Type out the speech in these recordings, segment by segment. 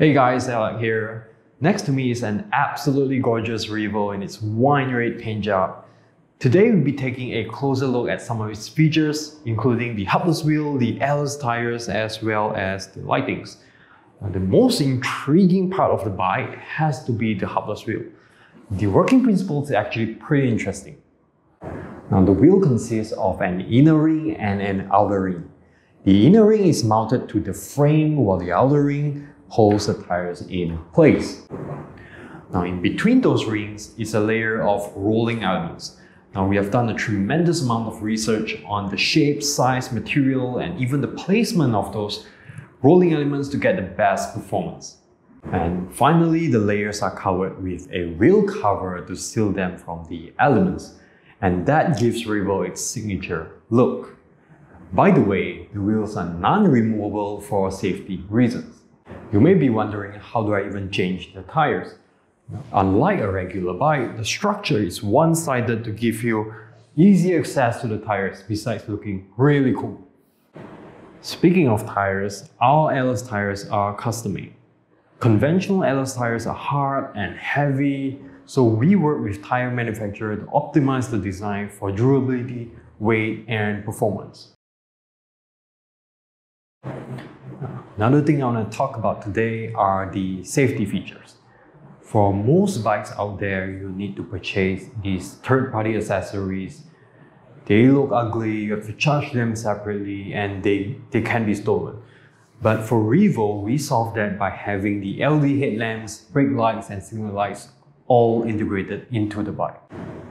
Hey guys, Alec here. Next to me is an absolutely gorgeous Reevo in its wine red paint job. Today we'll be taking a closer look at some of its features, including the hubless wheel, the airless tires, as well as the lightings. Now, the most intriguing part of the bike has to be the hubless wheel. The working principle is actually pretty interesting. Now, the wheel consists of an inner ring and an outer ring. The inner ring is mounted to the frame, while the outer ring holds the tires in place. Now, in between those rings is a layer of rolling elements. Now, we have done a tremendous amount of research on the shape, size, material, and even the placement of those rolling elements to get the best performance. And finally, the layers are covered with a wheel cover to seal them from the elements. And that gives Reevo its signature look. By the way, the wheels are non-removable for safety reasons. You may be wondering, how do I even change the tires? Unlike a regular bike, the structure is one-sided to give you easy access to the tires, besides looking really cool. Speaking of tires, our airless tires are custom-made. Conventional airless tires are hard and heavy, so we work with tire manufacturer to optimize the design for durability, weight, and performance. Another thing I want to talk about today are the safety features. For most bikes out there, you need to purchase these third-party accessories. They look ugly, you have to charge them separately, and they can be stolen. But for Reevo, we solved that by having the LED headlamps, brake lights, and signal lights all integrated into the bike.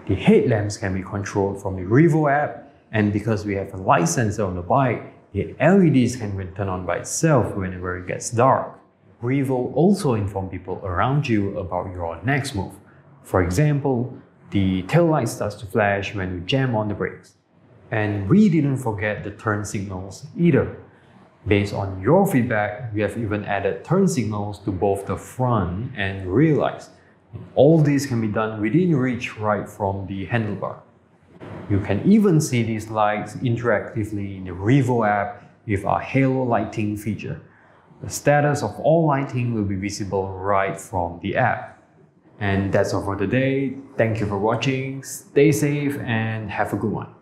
The headlamps can be controlled from the Reevo app, and because we have a light sensor on the bike, the LEDs can turn on by itself whenever it gets dark. Reevo also informs people around you about your next move. For example, the tail light starts to flash when you jam on the brakes. And we didn't forget the turn signals either. Based on your feedback, we have even added turn signals to both the front and rear lights. All this can be done within reach right from the handlebar. You can even see these lights interactively in the Reevo app with our Halo lighting feature. The status of all lighting will be visible right from the app. And that's all for today. Thank you for watching. Stay safe and have a good one.